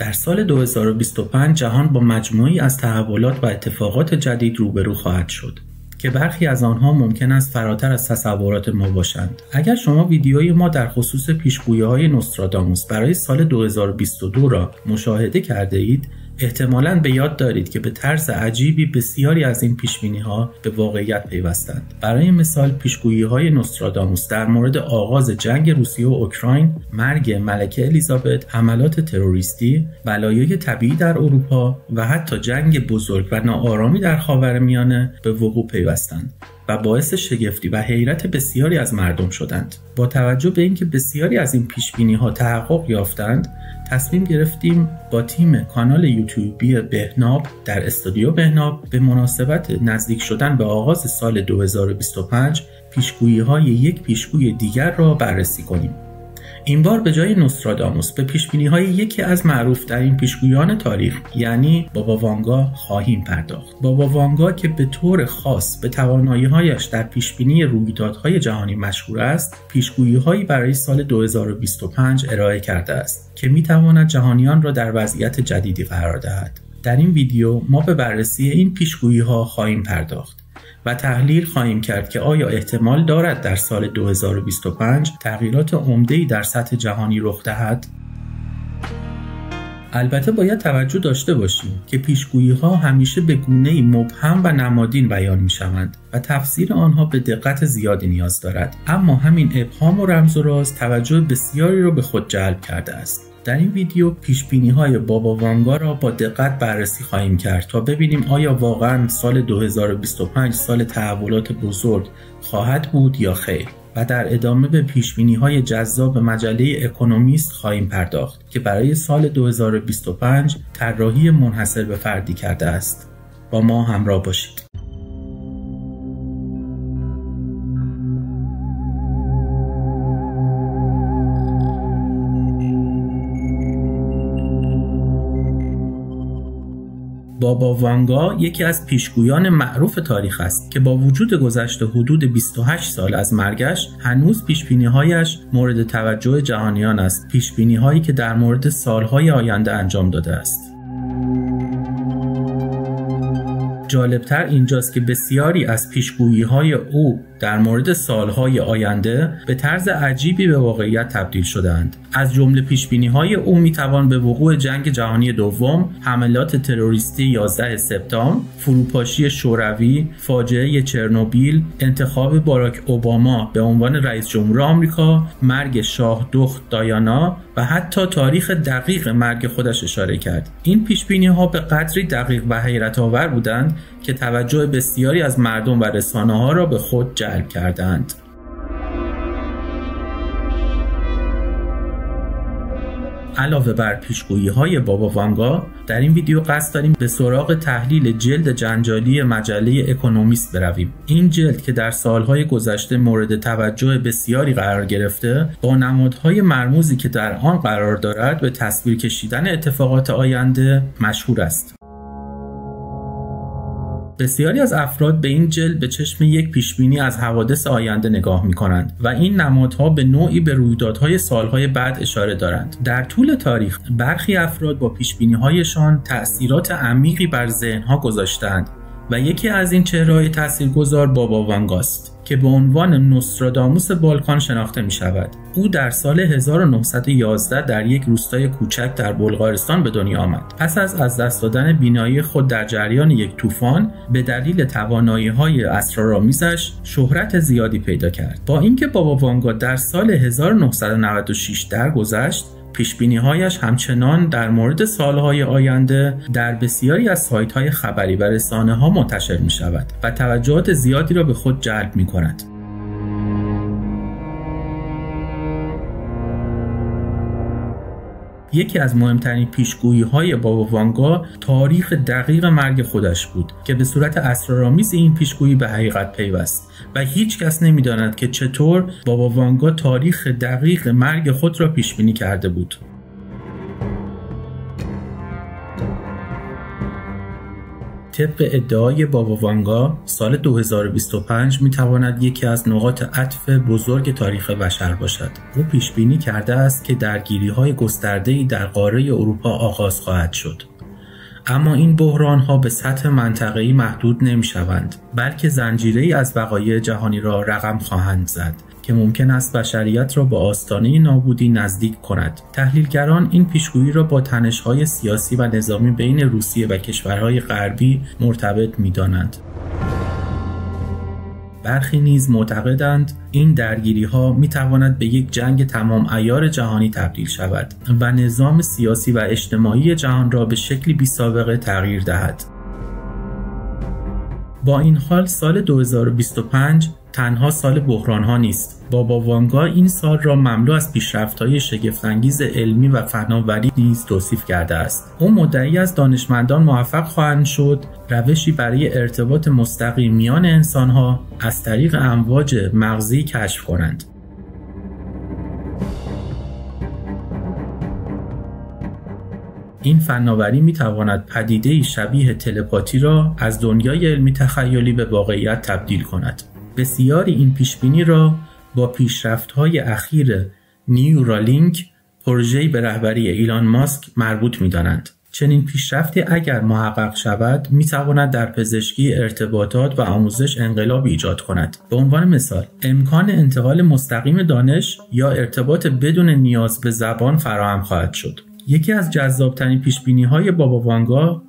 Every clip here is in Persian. در سال 2025 جهان با مجموعی از تحولات و اتفاقات جدید روبرو خواهد شد که برخی از آنها ممکن است فراتر از تصورات ما باشند. اگر شما ویدیوی ما در خصوص پیشگویی‌های نوستراداموس برای سال 2022 را مشاهده کرده اید، احتمالاً به یاد دارید که به طرز عجیبی بسیاری از این پیشبینی‌ها به واقعیت پیوستند. برای مثال پیشگویی‌های نوستراداموس در مورد آغاز جنگ روسیه و اوکراین، مرگ ملکه الیزابت، حملات تروریستی، بلایای طبیعی در اروپا و حتی جنگ بزرگ و ناآرامی در خاورمیانه به وقوع پیوستند و باعث شگفتی و حیرت بسیاری از مردم شدند. با توجه به اینکه بسیاری از این پیشبینی‌ها تحقق یافتند، تصمیم گرفتیم با تیم کانال یوتیوبی بهناب در استودیو بهناب به مناسبت نزدیک شدن به آغاز سال 2025 پیشگویی‌های یک پیشگوی دیگر را بررسی کنیم. این بار به جای نوستراداموس به پیشبینی‌های یکی از معروف‌ترین پیشگویان تاریخ یعنی بابا وانگا خواهیم پرداخت. بابا وانگا که به طور خاص به توانایی‌هایش در پیشبینی رویدادهای جهانی مشهور است، پیشگویی‌هایی برای سال 2025 ارائه کرده است که می‌تواند جهانیان را در وضعیت جدیدی قرار دهد. در این ویدیو ما به بررسی این پیشگویی‌ها خواهیم پرداخت و تحلیل خواهیم کرد که آیا احتمال دارد در سال 2025 تغییرات عمده‌ای در سطح جهانی رخ دهد؟ البته باید توجه داشته باشیم که پیشگویی‌ها همیشه به گونه‌ای مبهم و نمادین بیان می‌شوند و تفسیر آنها به دقت زیادی نیاز دارد، اما همین ابهام و رمز و راز توجه بسیاری را به خود جلب کرده است. در این ویدیو پیشبینی‌های بابا وانگا را با دقت بررسی خواهیم کرد تا ببینیم آیا واقعاً سال 2025 سال تحولات بزرگ خواهد بود یا خیر، و در ادامه به پیشبینی‌های جذاب مجله اکونومیست خواهیم پرداخت که برای سال 2025 طراحی منحصر به فردی کرده است. با ما همراه باشید. بابا وانگا یکی از پیشگویان معروف تاریخ است که با وجود گذشت حدود 28 سال از مرگش هنوز پیشبینی‌هایش مورد توجه جهانیان است، پیشبینی‌هایی که در مورد سالهای آینده انجام داده است. جالبتر اینجاست که بسیاری از پیشگویی‌های او در مورد سالهای آینده به طرز عجیبی به واقعیت تبدیل شدند. از جمله پیشبینی‌های او میتوان به وقوع جنگ جهانی دوم، حملات تروریستی 11 سپتامبر، فروپاشی شوروی، فاجعه چرنوبیل، انتخاب باراک اوباما به عنوان رئیس جمهور آمریکا، مرگ شاه دخت دایانا و حتی تاریخ دقیق مرگ خودش اشاره کرد. این پیشبینی‌ها به قدری دقیق و حیرت‌آور بودند که توجه بسیاری از مردم و رسانه‌ها را به خود جلب کردند. علاوه بر پیشگویی‌های بابا وانگا، در این ویدیو قصد داریم به سراغ تحلیل جلد جنجالی مجله اکونومیست برویم. این جلد که در سالهای گذشته مورد توجه بسیاری قرار گرفته، با نمادهای مرموزی که در آن قرار دارد به تصویر کشیدن اتفاقات آینده مشهور است. بسیاری از افراد به این جلد به چشم یک پیشبینی از حوادث آینده نگاه می کنند و این نمادها به نوعی به رویدادهای سالهای بعد اشاره دارند. در طول تاریخ برخی افراد با پیشبینی‌هایشان تأثیرات عمیقی بر ذهنها گذاشتند و یکی از این چهره‌های تأثیرگذار بابا وانگاست که به عنوان نوستراداموس بالکان شناخته می شود. او در سال 1911 در یک روستای کوچک در بلغارستان به دنیا آمد. پس از دست دادن بینایی خود در جریان یک طوفان، به دلیل توانایی‌های اسرارآمیزش شهرت زیادی پیدا کرد. با اینکه بابا وانگا در سال 1996 درگذشت، پیشبینی‌هایش همچنان در مورد سالهای آینده در بسیاری از سایت‌های خبری و رسانه‌ها منتشر می‌شود و توجهات زیادی را به خود جلب می‌کند. یکی از مهمترین پیشگویی‌های بابا وانگا تاریخ دقیق مرگ خودش بود که به صورت اسرارآمیز این پیشگویی به حقیقت پیوست و هیچ کس نمی‌داند که چطور بابا وانگا تاریخ دقیق مرگ خود را پیشبینی کرده بود. طبق ادعای بابا وانگا سال 2025 میتواند یکی از نقاط عطف بزرگ تاریخ بشر باشد. او پیش بینی کرده است که درگیری‌های گسترده‌ای در قاره اروپا آغاز خواهد شد. اما این بحران‌ها به سطح منطقه‌ای محدود نمی‌شوند، بلکه زنجیره‌ای از وقایع جهانی را رقم خواهند زد که ممکن است بشریت را به آستانه نابودی نزدیک کند. تحلیلگران این پیشگویی را با تنش‌های سیاسی و نظامی بین روسیه و کشورهای غربی مرتبط می‌دانند. برخی نیز معتقدند این درگیری‌ها می‌تواند به یک جنگ تمام عیار جهانی تبدیل شود و نظام سیاسی و اجتماعی جهان را به شکلی بی‌سابقه تغییر دهد. با این حال سال 2025 تنها سال بحران‌ها نیست. بابا وانگا این سال را مملو از پیشرفت‌های شگفت‌انگیز علمی و فناوری نیز توصیف کرده است. او مدعی از دانشمندان موفق خواهند شد روشی برای ارتباط مستقیم میان انسان‌ها از طریق امواج مغزی کشف کنند. این فناوری می‌تواند پدیده‌ای شبیه تلپاتی را از دنیای علمی تخیلی به واقعیت تبدیل کند. بسیاری این پیشبینی را با پیشرفت‌های اخیر نیورالینک، پروژه‌ای به رهبری ایلان ماسک، مربوط می‌دانند. چنین پیشرفتی اگر محقق شود، می‌تواند در پزشکی، ارتباطات و آموزش انقلابی ایجاد کند. به عنوان مثال، امکان انتقال مستقیم دانش یا ارتباط بدون نیاز به زبان فراهم خواهد شد. یکی از جذاب‌ترین پیشبینی‌های بابا وانگا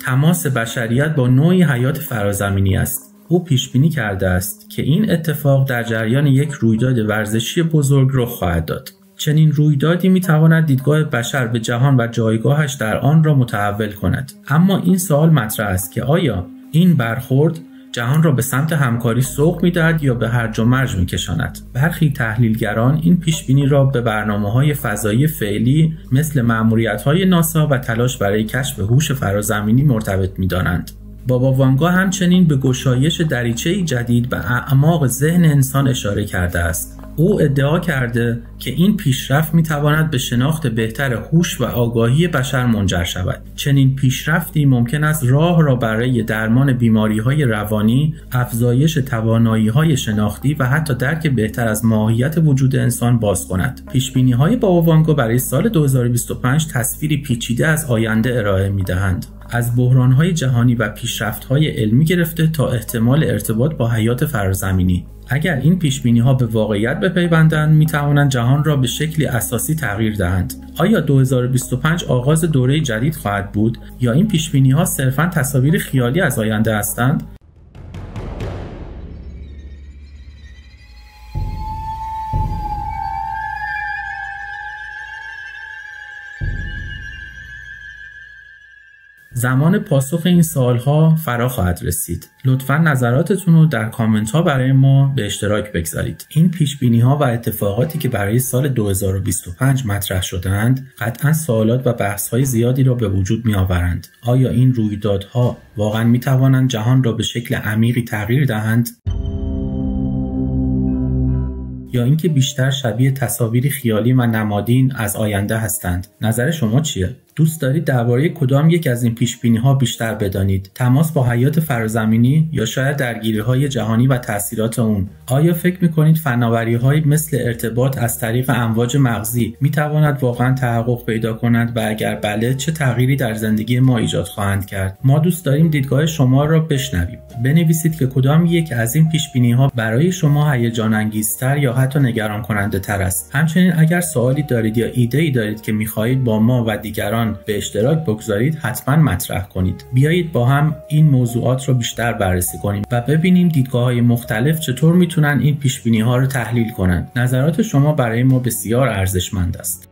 تماس بشریت با نوعی حیات فرازمینی است. او پیش بینی کرده است که این اتفاق در جریان یک رویداد ورزشی بزرگ رخ خواهد داد. چنین رویدادی می تواند دیدگاه بشر به جهان و جایگاهش در آن را متحول کند. اما این سوال مطرح است که آیا این برخورد جهان را به سمت همکاری سوق می دهد یا به هرج و مرج می کشاند؟ برخی تحلیلگران این پیش بینی را به برنامه‌های فضایی فعلی مثل مأموریت‌های ناسا و تلاش برای کشف هوش فرازمینی مرتبط می دانند. بابا وانگا همچنین به گشایش دریچه‌ای جدید به اعماق ذهن انسان اشاره کرده است. او ادعا کرده که این پیشرفت می‌تواند به شناخت بهتر هوش و آگاهی بشر منجر شود. چنین پیشرفتی ممکن است راه را برای درمان بیماری‌های روانی، افزایش توانایی‌های شناختی و حتی درک بهتر از ماهیت وجود انسان باز کند. پیش‌بینی‌های بابا وانگا برای سال 2025 تصویری پیچیده از آینده ارائه می‌دهند. از بحران‌های جهانی و پیشرفت‌های علمی گرفته تا احتمال ارتباط با حیات فرازمینی. اگر این پیشبینی‌ها به واقعیت بپیوندند، می‌توانند جهان را به شکلی اساسی تغییر دهند. آیا 2025 آغاز دوره جدید خواهد بود یا این پیشبینی‌ها صرفاً تصاویر خیالی از آینده هستند؟ زمان پاسخ این سوال‌ها فرا خواهد رسید. لطفاً نظراتتون رو در کامنت‌ها برای ما به اشتراک بگذارید. این پیش‌بینی‌ها و اتفاقاتی که برای سال 2025 مطرح شده‌اند، قطعاً سوالات و بحث‌های زیادی را به وجود می‌آورند. آیا این رویدادها واقعاً می‌توانند جهان را به شکل عمیقی تغییر دهند؟ یا اینکه بیشتر شبیه تصاویر خیالی و نمادین از آینده هستند؟ نظر شما چیه؟ دوست دارید درباره کدام یک از این پیش‌بینی‌ها بیشتر بدانید؟ تماس با حیات فرازمینی یا شاید درگیری‌های جهانی و تأثیرات اون؟ آیا فکر می‌کنید فناوری‌هایی مثل ارتباط از طریق امواج مغزی می‌تواند واقعاً تحقق پیدا کند و اگر بله چه تغییری در زندگی ما ایجاد خواهند کرد؟ ما دوست داریم دیدگاه شما را بشنویم. بنویسید که کدام یک از این پیش‌بینی‌ها برای شما هیجان‌انگیزتر یا حتی نگران کننده تر است. همچنین اگر سوالی دارید یا ایده‌ای دارید که می‌خواهید با ما و دیگران به اشتراک بگذارید، حتما مطرح کنید. بیایید با هم این موضوعات رو بیشتر بررسی کنیم و ببینیم دیدگاه‌های مختلف چطور میتونن این پیش‌بینی‌ها رو تحلیل کنن. نظرات شما برای ما بسیار ارزشمند است.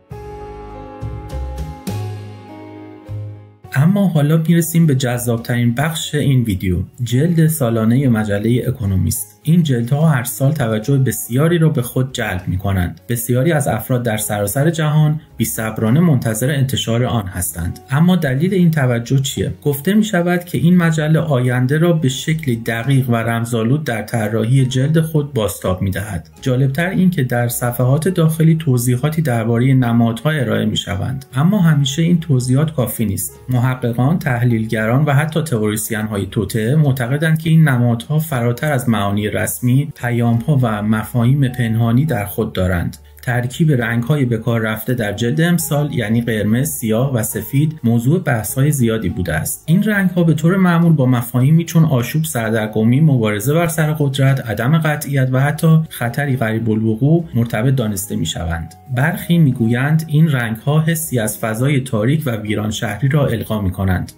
اما حالا میرسیم به جذابترین بخش این ویدیو، جلد سالانه مجله اکونومیست. این جلته‌ها هر سال توجه بسیاری را به خود جلب می‌کنند. بسیاری از افراد در سراسر جهان بی‌صبرانه منتظر انتشار آن هستند. اما دلیل این توجه چیه؟ گفته می‌شود که این مجله آینده را به شکلی دقیق و رمزآلود در طراحی جلد خود بازتاب می‌دهد. جالب‌تر این که در صفحات داخلی توضیحاتی درباره نمادها ارائه می‌شوند، اما همیشه این توضیحات کافی نیست. محققان، تحلیلگران و حتی تئوریسین‌های توطئه معتقدند که این نمادها فراتر از معانی رسمی، پیام‌ها و مفاهیم پنهانی در خود دارند. ترکیب رنگ‌های به کار رفته در جلد امسال، یعنی قرمز، سیاه و سفید، موضوع بحث‌های زیادی بوده است. این رنگ‌ها به طور معمول با مفاهیمی چون آشوب، سردرگمی، مبارزه بر سر قدرت، عدم قطعیت و حتی خطری قریب‌الوقوع مرتبط دانسته می‌شوند. برخی می‌گویند این رنگ‌ها حسی از فضای تاریک و ویران شهری را القا می‌کنند.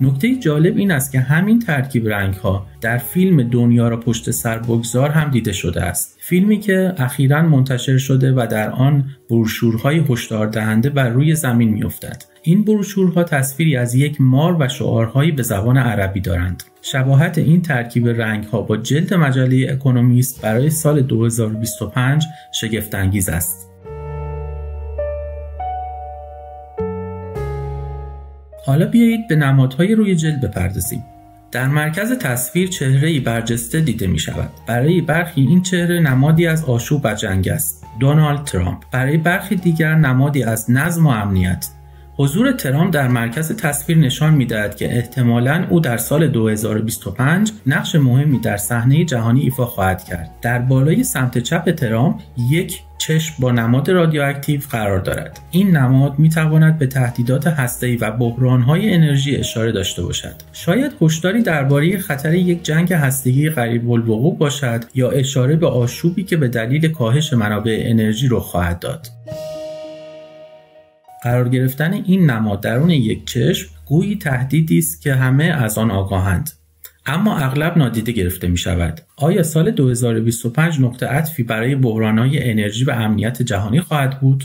نکته جالب این است که همین ترکیب رنگ‌ها در فیلم دنیا را پشت سر بگذار هم دیده شده است. فیلمی که اخیراً منتشر شده و در آن بروشورهای هشدار دهنده بر روی زمین می‌افتد. این بروشورها تصویری از یک مار و شعارهایی به زبان عربی دارند. شباهت این ترکیب رنگ‌ها با جلد مجله اکونومیست برای سال 2025 شگفت‌انگیز است. حالا بیایید به نمادهای روی جلد بپردازیم. در مرکز تصویر چهره‌ای برجسته دیده می شود. برای برخی این چهره نمادی از آشوب و جنگ است. دونالد ترامپ. برای برخی دیگر نمادی از نظم و امنیت. حضور ترامپ در مرکز تصویر نشان می‌دهد که احتمالاً او در سال 2025 نقش مهمی در صحنه جهانی ایفا خواهد کرد. در بالای سمت چپ ترامپ یک چشم با نماد رادیواکتیو قرار دارد. این نماد می‌تواند به تهدیدات هسته‌ای و بحران‌های انرژی اشاره داشته باشد. شاید هشداری درباره خطر یک جنگ هسته‌ای قریب‌الوقوع باشد یا اشاره به آشوبی که به دلیل کاهش منابع انرژی رخ خواهد داد. قرار گرفتن این نماد درون یک چشم گویی تهدیدی است که همه از آن آگاهند، اما اغلب نادیده گرفته می شود. آیا سال 2025 نقطه عطفی برای بحران‌های انرژی و امنیت جهانی خواهد بود؟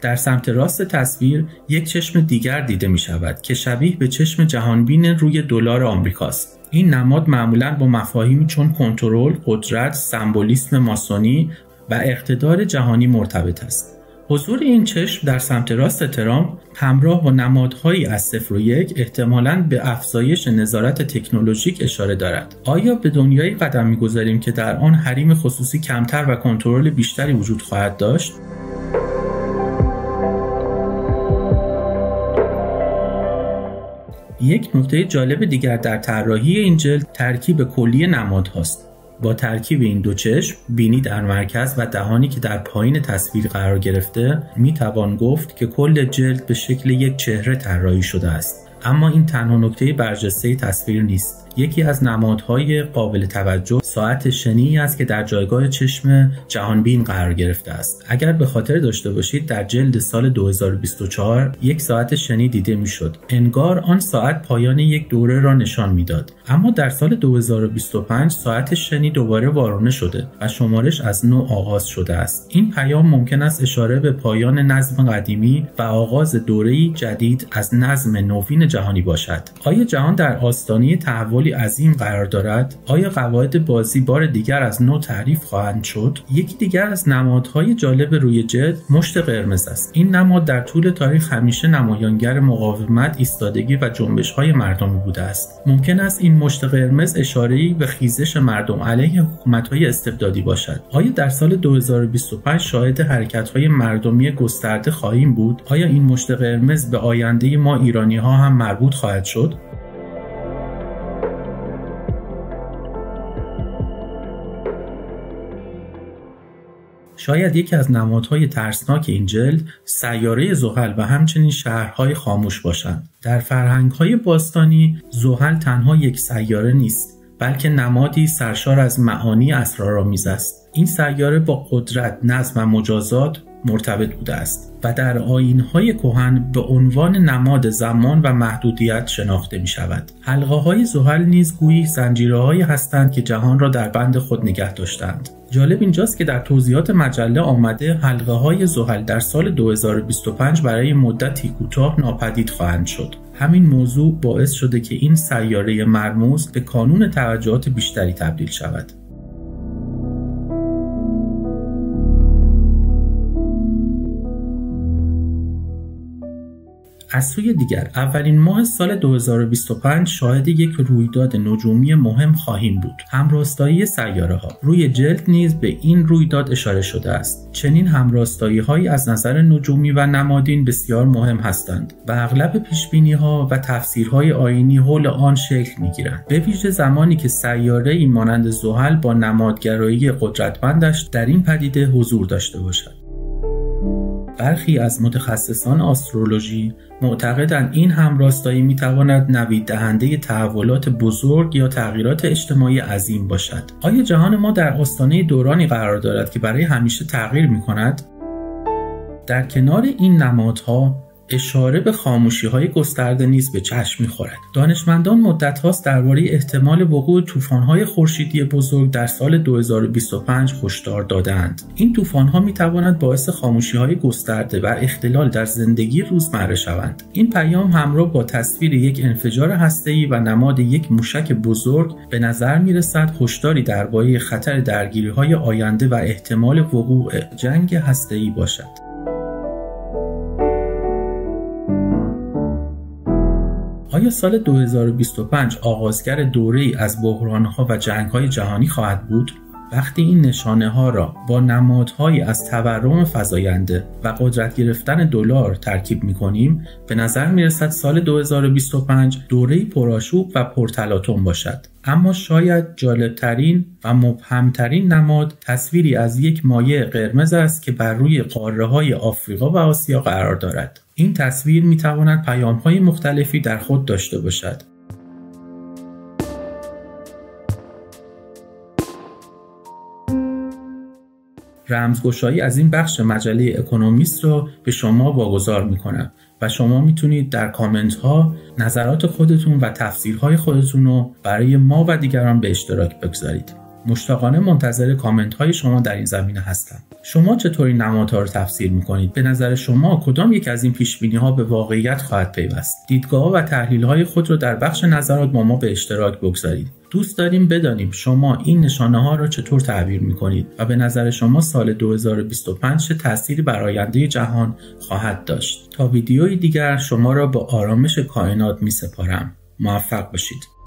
در سمت راست تصویر یک چشم دیگر دیده می شود که شبیه به چشم جهانبین روی دلار آمریکاست. این نماد معمولاً با مفاهیمی چون کنترل، قدرت، سمبولیسم ماسونی و اقتدار جهانی مرتبط است. حضور این چشم در سمت راست ترامپ همراه با نمادهایی از 0 و 1 احتمالاً به افزایش نظارت تکنولوژیک اشاره دارد. آیا به دنیایی قدم می‌گذاریم که در آن حریم خصوصی کمتر و کنترل بیشتری وجود خواهد داشت؟ یک نکته جالب دیگر در طراحی این جلد ترکیب کلی نماد هاست. با ترکیب این دو چشم، بینی در مرکز و دهانی که در پایین تصویر قرار گرفته، می توان گفت که کل جلد به شکل یک چهره طراحی شده است. اما این تنها نکته برجسته تصویر نیست. یکی از نمادهای قابل توجه ساعت شنی است که در جایگاه چشم جهانبین قرار گرفته است. اگر به خاطر داشته باشید در جلد سال 2024 یک ساعت شنی دیده میشد. انگار آن ساعت پایان یک دوره را نشان میداد. اما در سال 2025 ساعت شنی دوباره وارونه شده و شمارش از نو آغاز شده است. این پیام ممکن است اشاره به پایان نظم قدیمی و آغاز دوره‌ای جدید از نظم نوین جهانی باشد. آیا جهان در آستانه تحول عظیم قرار دارد؟ آیا قواعد بازی بار دیگر از نو تعریف خواهند شد؟ یکی دیگر از نمادهای جالب روی جلد مشت قرمز است. این نماد در طول تاریخ همیشه نمایانگر مقاومت، ایستادگی و جنبش‌های مردمی بوده است. ممکن است این مشت قرمز اشاره‌ای به خیزش مردم علیه حکومت‌های استبدادی باشد. آیا در سال 2025 شاهد حرکت‌های مردمی گسترده خواهیم بود؟ آیا این مشت قرمز به آینده ما ایرانی‌ها هم مربوط خواهد شد؟ شاید یکی از نمادهای ترسناک این جلد سیاره زحل و همچنین شهرهای خاموش باشند. در فرهنگ‌های باستانی زحل تنها یک سیاره نیست، بلکه نمادی سرشار از معانی اسرارآمیز است. این سیاره با قدرت، نظم و مجازات، مرتبط بوده است و در آیین‌های کهن به عنوان نماد زمان و محدودیت شناخته می‌شود. حلقه‌های زحل نیز گویی زنجیره‌هایی هستند که جهان را در بند خود نگه داشتند. جالب اینجاست که در توضیحات مجله آمده حلقه‌های زحل در سال 2025 برای مدتی کوتاه ناپدید خواهند شد. همین موضوع باعث شده که این سیاره مرموز به کانون توجهات بیشتری تبدیل شود. از سوی دیگر اولین ماه سال 2025 شاهد یک رویداد نجومی مهم خواهیم بود، همراستایی سیاره‌ها. روی جلد نیز به این رویداد اشاره شده است. چنین همراستایی‌هایی از نظر نجومی و نمادین بسیار مهم هستند و اغلب پیشبینی‌ها و تفسیرهای آیینی حول آن شکل می‌گیرند، به ویژه زمانی که سیاره‌ای مانند زحل با نمادگرایی قدرتمندش در این پدیده حضور داشته باشد. برخی از متخصصان آسترولوژی معتقدند این همراستایی میتواند نوید دهنده تحولات بزرگ یا تغییرات اجتماعی عظیم باشد. آیا جهان ما در آستانه دورانی قرار دارد که برای همیشه تغییر میکند؟ در کنار این نمادها اشاره به خاموشی‌های گسترده نیز به چشم می‌خورد. دانشمندان مدت هاست درباره احتمال وقوع طوفان‌های خورشیدی بزرگ در سال 2025 هشدار دادند. این طوفان‌ها می‌توانند باعث خاموشی‌های گسترده و اختلال در زندگی روزمره شوند. این پیام همراه با تصویر یک انفجار هسته‌ای و نماد یک موشک بزرگ به نظر می‌رسد هشداری درباره خطر درگیری‌های آینده و احتمال وقوع جنگ هسته‌ای باشد. آیا سال 2025 آغازگر دوره‌ای از بحران‌ها و جنگ‌های جهانی خواهد بود؟ وقتی این نشانه‌ها را با نمادهایی از تورم فزاینده و قدرت گرفتن دلار ترکیب می‌کنیم، به نظر می‌رسد سال 2025 دوره‌ای پرآشوب و پرتلاطم باشد. اما شاید جالب‌ترین و مبهم‌ترین نماد تصویری از یک مایع قرمز است که بر روی قاره‌های آفریقا و آسیا قرار دارد. این تصویر می‌تواند پیام‌های مختلفی در خود داشته باشد. رمزگشایی از این بخش مجله اکونومیست را به شما واگذار می‌کنم و شما می‌تونید در کامنت‌ها نظرات خودتون و تفسیرهای خودتون رو برای ما و دیگران به اشتراک بگذارید. مشتاقانه منتظر کامنت‌های شما در این زمینه هستم. شما چطوری نمادها رو تفسیر می‌کنید؟ به نظر شما کدام یک از این پیش‌بینی‌ها به واقعیت خواهد پیوست؟ دیدگاه‌ها و تحلیل‌های خود رو در بخش نظرات با ما به اشتراک بگذارید. دوست داریم بدانیم شما این نشانه‌ها را چطور تعبیر می‌کنید و به نظر شما سال 2025 چه تأثیری بر آینده جهان خواهد داشت. تا ویدیوی دیگر شما را با آرامش کائنات می‌سپارم. موفق باشید.